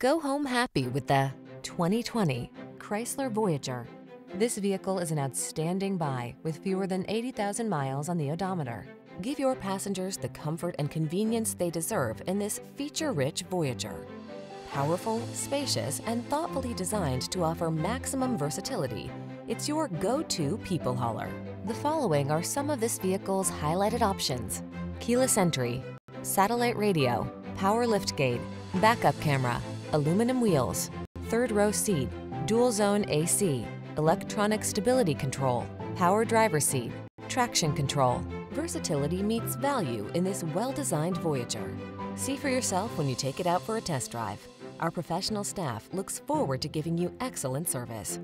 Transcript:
Go home happy with the 2020 Chrysler Voyager. This vehicle is an outstanding buy with fewer than 80,000 miles on the odometer. Give your passengers the comfort and convenience they deserve in this feature-rich Voyager. Powerful, spacious, and thoughtfully designed to offer maximum versatility, it's your go-to people hauler. The following are some of this vehicle's highlighted options: keyless entry, satellite radio, power liftgate, backup camera, aluminum wheels, third row seat, dual zone AC, electronic stability control, power driver seat, traction control. Versatility meets value in this well-designed Voyager. See for yourself when you take it out for a test drive. Our professional staff looks forward to giving you excellent service.